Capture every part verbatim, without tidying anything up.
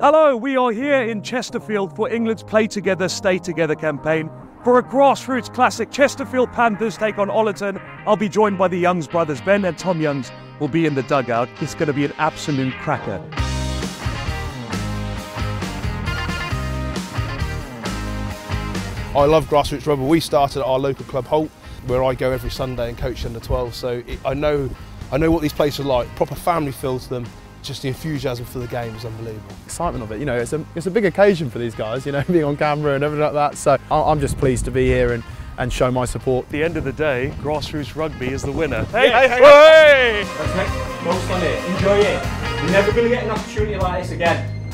Hello, we are here in Chesterfield for England's Play Together Stay Together campaign for a grassroots classic. Chesterfield Panthers take on Ollerton. I'll be joined by the Youngs brothers. Ben and Tom Youngs will be in the dugout. It's going to be an absolute cracker. I love grassroots rugby. We started at our local club Holt, where I go every Sunday and coach under twelve, so it, I know I know what these places are like. Proper family feel to them. Just the enthusiasm for the game is unbelievable. Excitement of it, you know, it's a, it's a big occasion for these guys, you know, being on camera and everything like that. So I'm just pleased to be here and, and show my support. At the end of the day, grassroots rugby is the winner. Hey, hey, hey! That's next, most on it, enjoy it. We're never going to get an opportunity like this again.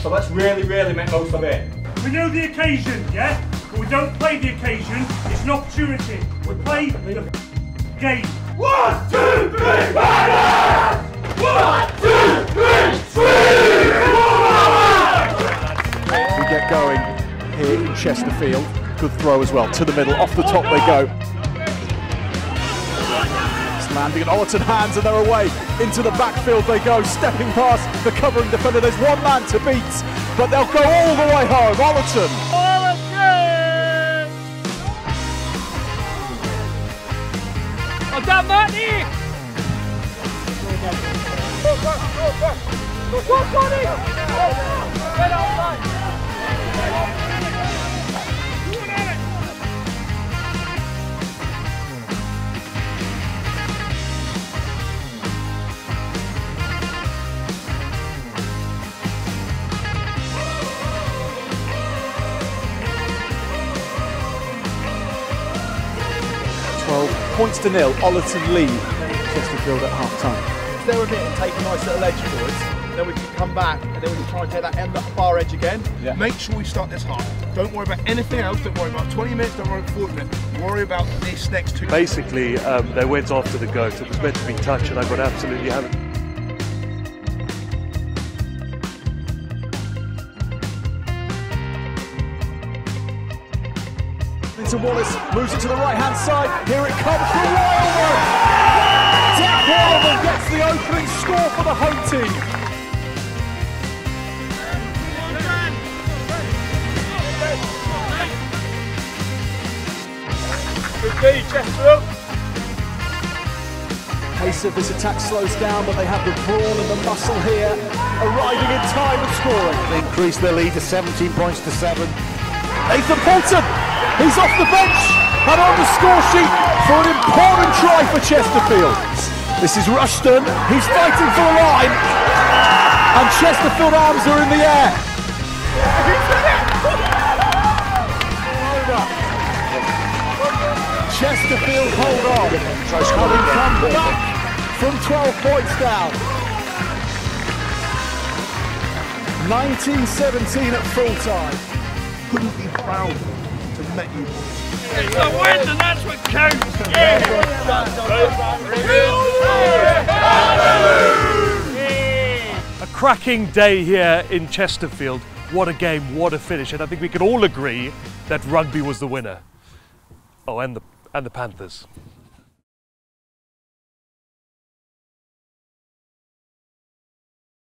So let's really, really make most of it. We know the occasion, yeah? But we don't play the occasion, it's an opportunity. We play the game. One, two, three, fire! One, two, three, three! We get going here in Chesterfield. Good throw as well, to the middle, off the top they go. It's landing at Ollerton hands and they're away. Into the backfield they go, stepping past the covering defender. There's one man to beat, but they'll go all the way home. Ollerton! Ollerton! Oh, damn that! twelve points to nil, Ollerton lead, Chesterfield at half time. There a bit and take a nice little edge forwards, then we can come back and then we can try and take that end, that far edge again. Yeah. Make sure we start this hard. Don't worry about anything else, don't worry about twenty minutes, don't worry about forty minutes, worry about this next two. Basically, um, they went after the goat, it was meant to be touch and I got absolutely hammered. Into Wallace, moves it to the right hand side, here it comes from Wildwood! Oliver gets the opening score for the home team. Good D, Chesterfield. Pace of this attack slows down, but they have the brawn and the muscle here, arriving in time and scoring. They increase their lead to seventeen points to seven. Ethan Bolton, he's off the bench and on the score sheet for an important try for Chesterfield. This is Rushton, he's fighting for the line, and Chesterfield arms are in the air. Chesterfield hold on, having come back from twelve points down. nineteen seventeen at full time. Couldn't be prouder to meet you. It's a win and that's what counts. Yeah. A cracking day here in Chesterfield. What a game, what a finish, and I think we can all agree that rugby was the winner. Oh, and the, and the Panthers.